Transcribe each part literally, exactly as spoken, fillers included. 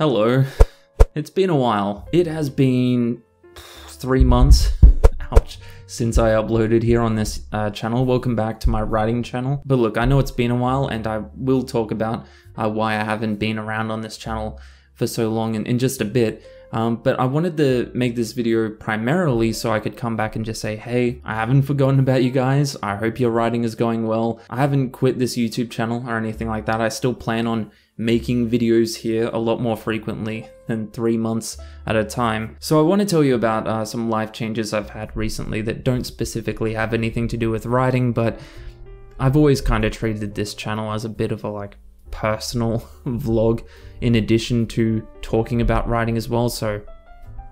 Hello. It's been a while. It has been three months, ouch, since I uploaded here on this uh, channel. Welcome back to my writing channel. But look, I know it's been a while and I will talk about uh, why I haven't been around on this channel for so long in, in just a bit. Um, but I wanted to make this video primarily so I could come back and just say, hey, I haven't forgotten about you guys. I hope your writing is going well. I haven't quit this YouTube channel or anything like that. I still plan on making videos here a lot more frequently than three months at a time. So I want to tell you about uh, some life changes I've had recently that don't specifically have anything to do with writing, but I've always kind of treated this channel as a bit of a like personal vlog in addition to talking about writing as well, so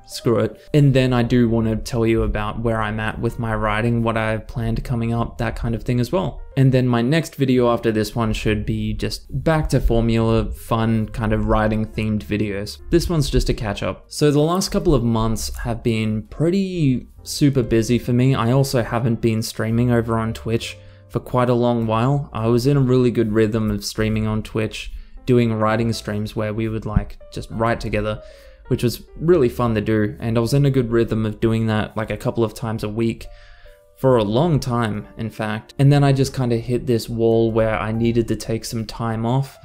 screw it. And then I do want to tell you about where I'm at with my writing, what I have planned coming up, that kind of thing as well. And then my next video after this one should be just back to formula, fun, kind of writing themed videos. This one's just a catch up. So the last couple of months have been pretty super busy for me. I also haven't been streaming over on Twitch for quite a long while. I was in a really good rhythm of streaming on Twitch, doing writing streams where we would like just write together, which was really fun to do, and I was in a good rhythm of doing that like a couple of times a week for a long time, in fact. And then I just kind of hit this wall where I needed to take some time off,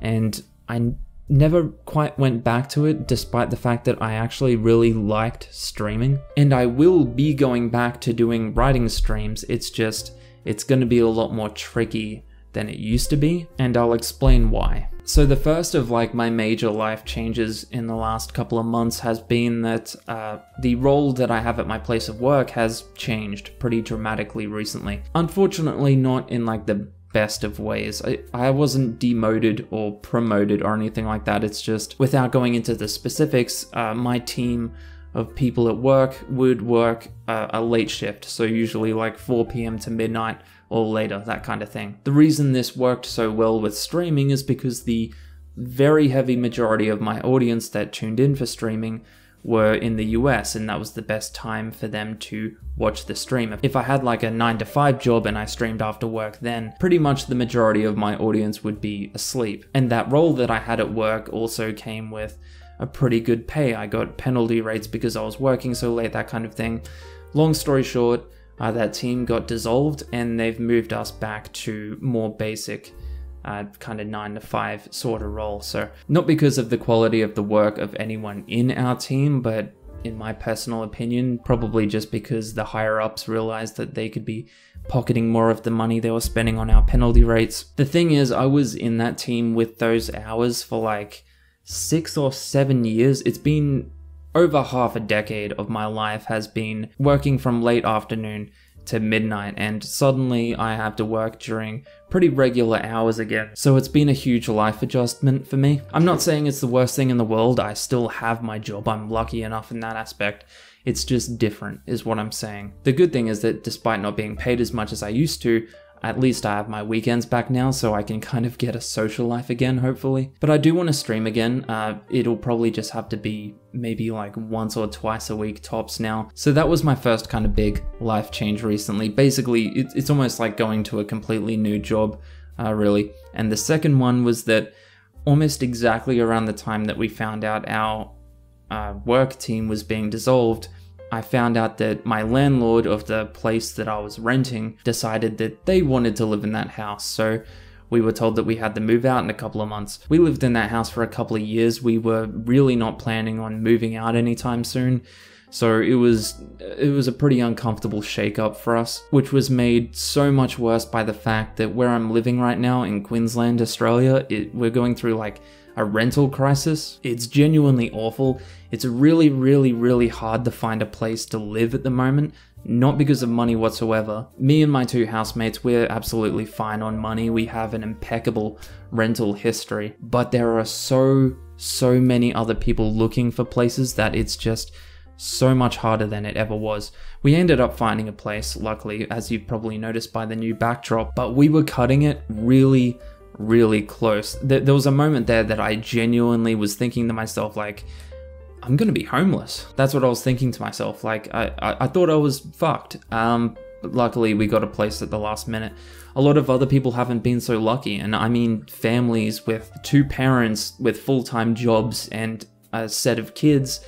and I never quite went back to it, despite the fact that I actually really liked streaming. And I will be going back to doing writing streams, it's just, it's gonna be a lot more tricky than it used to be, and I'll explain why. So the first of like my major life changes in the last couple of months has been that uh, the role that I have at my place of work has changed pretty dramatically recently. Unfortunately, not in like the best of ways. I, I wasn't demoted or promoted or anything like that. It's just, without going into the specifics, uh, my team of people at work would work uh, a late shift, so usually like four p m to midnight or later, that kind of thing. The reason this worked so well with streaming is because the very heavy majority of my audience that tuned in for streaming were in the U S, and that was the best time for them to watch the stream. If I had like a nine to five job and I streamed after work, then pretty much the majority of my audience would be asleep. And that role that I had at work also came with a pretty good pay. I got penalty rates because I was working so late, that kind of thing. Long story short, Uh, that team got dissolved and they've moved us back to more basic uh, kind of nine to five sort of role. So not because of the quality of the work of anyone in our team, but in my personal opinion, probably just because the higher ups realized that they could be pocketing more of the money they were spending on our penalty rates. The thing is, I was in that team with those hours for like six or seven years. It's been over half a decade of my life has been working from late afternoon to midnight, and suddenly I have to work during pretty regular hours again. So it's been a huge life adjustment for me. I'm not saying it's the worst thing in the world. I still have my job. I'm lucky enough in that aspect. It's just different is what I'm saying. The good thing is that despite not being paid as much as I used to, at least I have my weekends back now, so I can kind of get a social life again, hopefully. But I do want to stream again. Uh, it'll probably just have to be maybe like once or twice a week tops now. So that was my first kind of big life change recently. Basically, it, it's almost like going to a completely new job, uh, really. And the second one was that almost exactly around the time that we found out our uh, work team was being dissolved, I found out that my landlord of the place that I was renting decided that they wanted to live in that house, so we were told that we had to move out in a couple of months. We lived in that house for a couple of years. We were really not planning on moving out anytime soon, so it was it was a pretty uncomfortable shake-up for us, which was made so much worse by the fact that where I'm living right now in Queensland, Australia, it, we're going through like a rental crisis. It's genuinely awful. It's really, really, really hard to find a place to live at the moment, not because of money whatsoever. Me and my two housemates, we're absolutely fine on money. We have an impeccable rental history, but there are so, so many other people looking for places that it's just so much harder than it ever was. We ended up finding a place, luckily, as you've probably noticed by the new backdrop, but we were cutting it really, really close. There was a moment there that I genuinely was thinking to myself, like, I'm gonna be homeless. That's what I was thinking to myself. Like, I, I, I thought I was fucked. Um, But luckily we got a place at the last minute. A lot of other people haven't been so lucky, and I mean families with two parents with full-time jobs and a set of kids,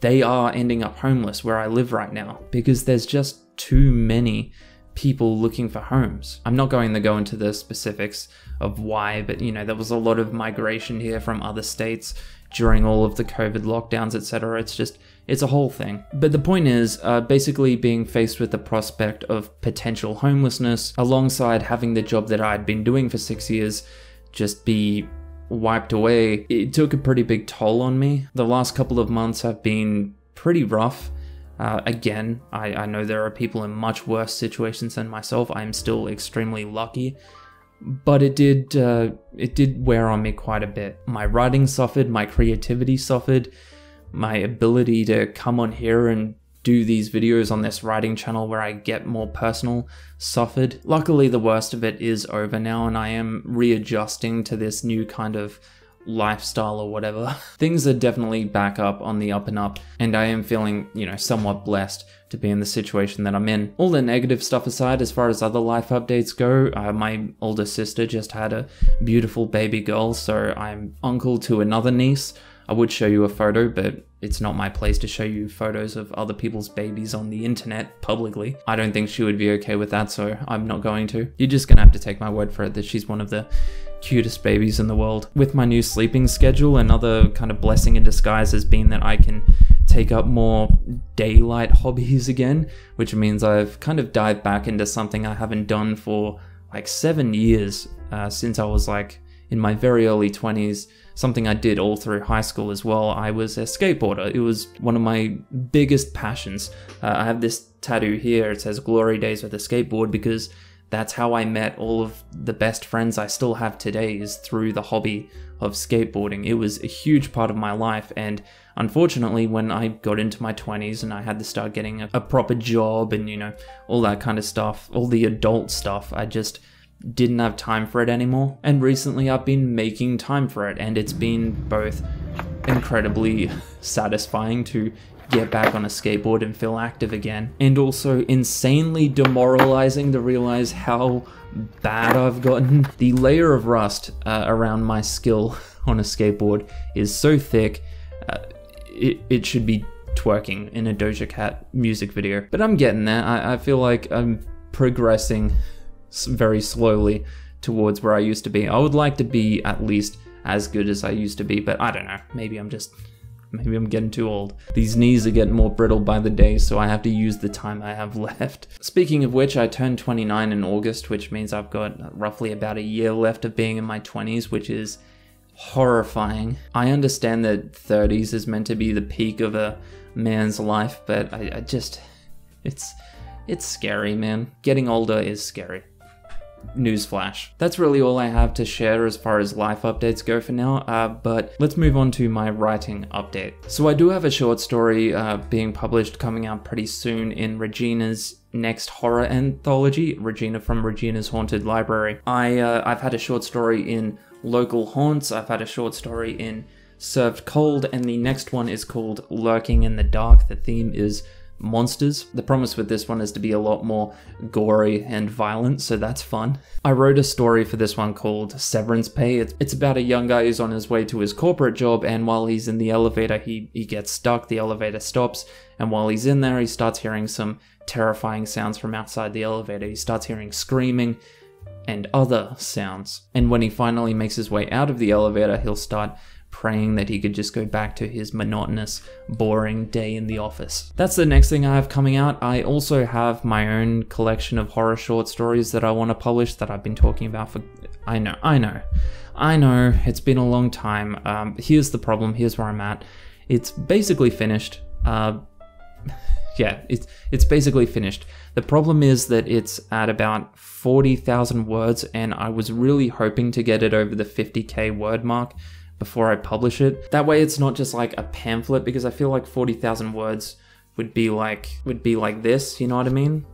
they are ending up homeless where I live right now because there's just too many people looking for homes. I'm not going to go into the specifics of why, but you know, there was a lot of migration here from other states during all of the COVID lockdowns, et cetera. It's just, it's a whole thing. But the point is, uh, basically being faced with the prospect of potential homelessness alongside having the job that I'd been doing for six years just be wiped away, it took a pretty big toll on me. The last couple of months have been pretty rough. Uh, again, I, I know there are people in much worse situations than myself. I'm still extremely lucky, but it did uh, it did wear on me quite a bit. My writing suffered, my creativity suffered, my ability to come on here and do these videos on this writing channel where I get more personal suffered. Luckily, the worst of it is over now, and I am readjusting to this new kind of lifestyle or whatever. Things are definitely back up on the up and up, and I am feeling, you know, somewhat blessed to be in the situation that I'm in. All the negative stuff aside, as far as other life updates go, uh, my older sister just had a beautiful baby girl, so I'm uncle to another niece. I would show you a photo, but it's not my place to show you photos of other people's babies on the internet publicly. I don't think she would be okay with that, so I'm not going to. You're just gonna have to take my word for it that she's one of the cutest babies in the world. With my new sleeping schedule, another kind of blessing in disguise has been that I can take up more daylight hobbies again, which means I've kind of dived back into something I haven't done for like seven years uh, since I was like in my very early twenties. Something I did all through high school as well. I was a skateboarder. It was one of my biggest passions. Uh, I have this tattoo here. It says Glory Days with a Skateboard because that's how I met all of the best friends I still have today, is through the hobby of skateboarding. It was a huge part of my life, and unfortunately when I got into my twenties and I had to start getting a, a proper job and, you know, all that kind of stuff, all the adult stuff, I just didn't have time for it anymore. And recently I've been making time for it, and it's been both incredibly satisfying to get back on a skateboard and feel active again, and also insanely demoralizing to realize how bad I've gotten. The layer of rust uh, around my skill on a skateboard is so thick, uh, it, it should be twerking in a Doja Cat music video. But I'm getting there. I, I feel like I'm progressing very slowly towards where I used to be. I would like to be at least as good as I used to be, but I don't know, maybe I'm just Maybe I'm getting too old. These knees are getting more brittle by the day, so I have to use the time I have left. Speaking of which, I turned twenty-nine in August, which means I've got roughly about a year left of being in my twenties, which is horrifying. I understand that thirties is meant to be the peak of a man's life, but I, I just, it's, it's scary, man. Getting older is scary. Newsflash. That's really all I have to share as far as life updates go for now, uh, but let's move on to my writing update. So I do have a short story uh, being published, coming out pretty soon, in Regina's next horror anthology, Regina from Regina's Haunted Library. I, uh, I've had a short story in Local Haunts, I've had a short story in Served Cold, and the next one is called Lurking in the Dark. The theme is monsters. The promise with this one is to be a lot more gory and violent, so that's fun. I wrote a story for this one called Severance Pay. It's about a young guy who's on his way to his corporate job, and while he's in the elevator, he, he gets stuck. The elevator stops, and while he's in there, he starts hearing some terrifying sounds from outside the elevator. He starts hearing screaming and other sounds. And when he finally makes his way out of the elevator, he'll start praying that he could just go back to his monotonous, boring day in the office. That's the next thing I have coming out. I also have my own collection of horror short stories that I want to publish that I've been talking about for, I know, I know, I know, it's been a long time. Um, here's the problem, here's where I'm at. It's basically finished. Uh, yeah, it's, it's basically finished. The problem is that it's at about forty thousand words, and I was really hoping to get it over the fifty K word mark before I publish it. That way it's not just like a pamphlet, because I feel like forty thousand words would be like, would be like this, you know what I mean?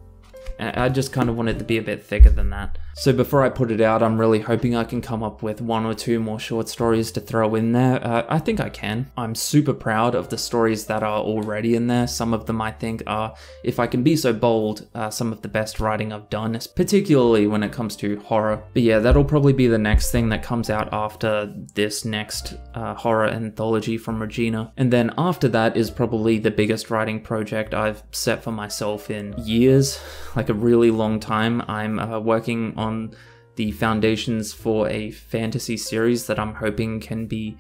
I just kind of want it to be a bit thicker than that. So before I put it out, I'm really hoping I can come up with one or two more short stories to throw in there. Uh, I think I can. I'm super proud of the stories that are already in there. Some of them I think are, if I can be so bold, uh, some of the best writing I've done, particularly when it comes to horror. But yeah, that'll probably be the next thing that comes out after this next uh, horror anthology from Regina. And then after that is probably the biggest writing project I've set for myself in years, like a really long time. I'm uh, working on on the foundations for a fantasy series that I'm hoping can be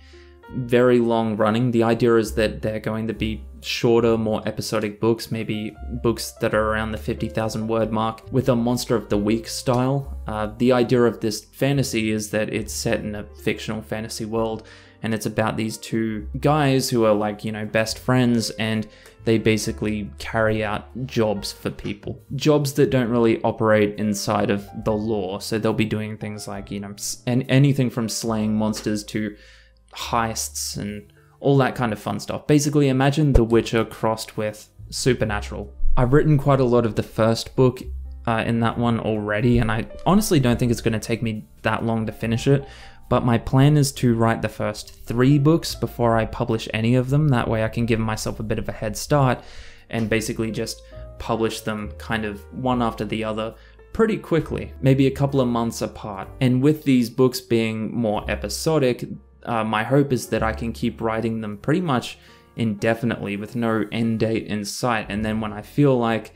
very long running. The idea is that they're going to be shorter, more episodic books, maybe books that are around the fifty thousand word mark, with a monster of the week style. Uh, the idea of this fantasy is that it's set in a fictional fantasy world, and it's about these two guys who are, like, you know, best friends, and they basically carry out jobs for people. Jobs that don't really operate inside of the law. So they'll be doing things like, you know, and anything from slaying monsters to heists and all that kind of fun stuff. Basically, imagine The Witcher crossed with Supernatural. I've written quite a lot of the first book uh, in that one already, and I honestly don't think it's going to take me that long to finish it. But my plan is to write the first three books before I publish any of them. That way I can give myself a bit of a head start and basically just publish them kind of one after the other pretty quickly, maybe a couple of months apart. And with these books being more episodic, uh, my hope is that I can keep writing them pretty much indefinitely with no end date in sight. And then when I feel like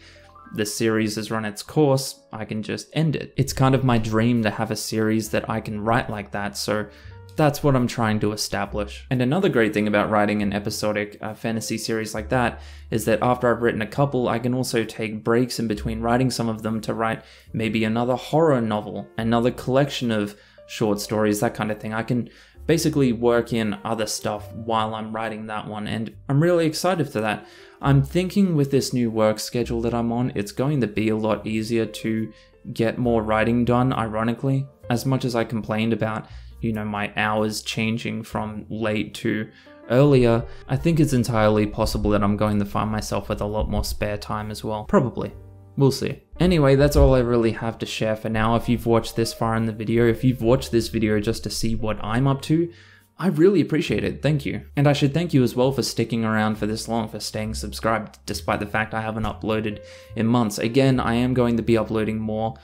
the series has run its course, I can just end it. It's kind of my dream to have a series that I can write like that, so that's what I'm trying to establish. And another great thing about writing an episodic uh, fantasy series like that is that after I've written a couple, I can also take breaks in between writing some of them to write maybe another horror novel, another collection of short stories, that kind of thing. I can basically work in other stuff while I'm writing that one, and I'm really excited for that. I'm thinking with this new work schedule that I'm on, it's going to be a lot easier to get more writing done, ironically. As much as I complained about, you know, my hours changing from late to earlier, I think it's entirely possible that I'm going to find myself with a lot more spare time as well. Probably. We'll see. Anyway, that's all I really have to share for now. If you've watched this far in the video, if you've watched this video just to see what I'm up to, I really appreciate it, thank you. And I should thank you as well for sticking around for this long, for staying subscribed, despite the fact I haven't uploaded in months. Again, I am going to be uploading more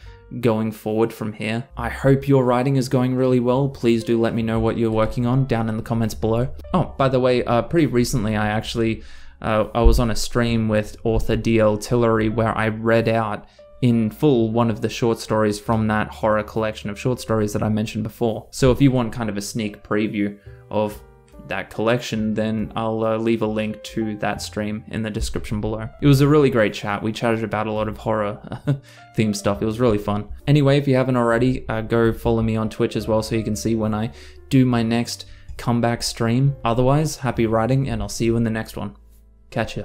going forward from here. I hope your writing is going really well. Please do let me know what you're working on down in the comments below. Oh, by the way, uh, pretty recently I actually, uh, I was on a stream with author D L Tillery where I read out in full one of the short stories from that horror collection of short stories that I mentioned before. So if you want kind of a sneak preview of that collection, then I'll uh, leave a link to that stream in the description below. It was a really great chat. We chatted about a lot of horror themed stuff. It was really fun. Anyway, if you haven't already, uh, go follow me on Twitch as well so you can see when I do my next comeback stream. Otherwise, happy writing, and I'll see you in the next one. Catch ya.